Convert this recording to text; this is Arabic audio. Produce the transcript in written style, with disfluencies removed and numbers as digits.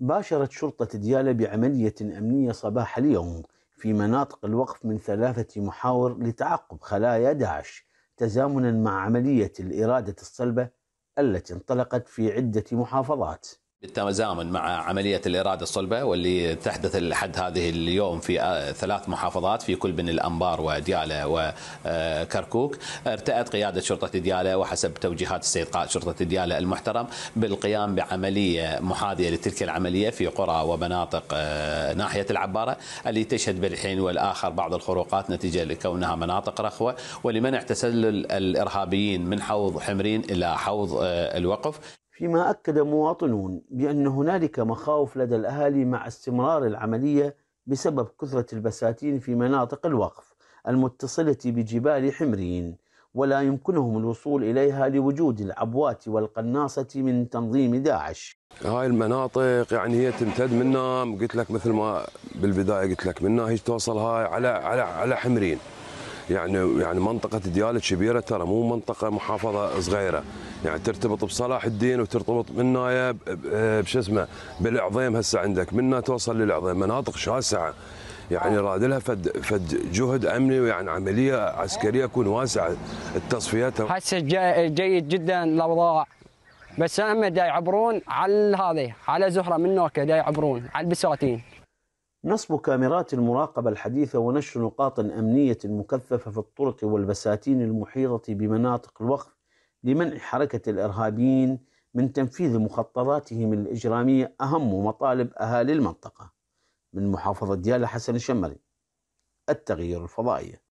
باشرت شرطة ديالى بعملية أمنية صباح اليوم في مناطق الوقف من 3 محاور لتعقب خلايا داعش، تزامنا مع عملية الإرادة الصلبة التي انطلقت في عدة محافظات. بالتزامن مع عملية الإرادة الصلبة واللي تحدث لحد هذه اليوم في 3 محافظات في كل من الأنبار وديالى وكركوك، ارتأت قيادة شرطة ديالى وحسب توجيهات السيد قائد شرطة ديالى المحترم بالقيام بعملية محاذية لتلك العملية في قرى ومناطق ناحية العبارة اللي تشهد بالحين والآخر بعض الخروقات نتيجة لكونها مناطق رخوة ولمنع تسلل الإرهابيين من حوض حمرين إلى حوض الوقف. فيما أكد مواطنون بأن هنالك مخاوف لدى الأهالي مع استمرار العملية بسبب كثرة البساتين في مناطق الوقف المتصلة بجبال حمرين، ولا يمكنهم الوصول إليها لوجود العبوات والقناصة من تنظيم داعش. هاي المناطق يعني هي تمتد منها، قلت لك مثل ما بالبداية قلت لك، منها هيك توصل هاي على حمرين. يعني منطقة ديالى الكبيرة ترى مو منطقة محافظة صغيرة، يعني ترتبط بصلاح الدين وترتبط منها بالعظيم، هسه عندك منها توصل للعظيم، مناطق شاسعة يعني راد لها فد جهد امني ويعني عملية عسكرية تكون واسعة التصفيات. هسه جيد جدا الاوضاع، بس هم دا يعبرون على هذه على زهرة من هناك دا يعبرون على البساتين. نصب كاميرات المراقبة الحديثة ونشر نقاط أمنية مكثفة في الطرق والبساتين المحيطة بمناطق الوقف لمنع حركة الإرهابيين من تنفيذ مخططاتهم الإجرامية أهم مطالب أهالي المنطقة. من محافظة ديالى، حسن الشمري، التغيير الفضائي.